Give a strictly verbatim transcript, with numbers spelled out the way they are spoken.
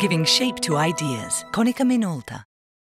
Giving shape to ideas. Konica Minolta.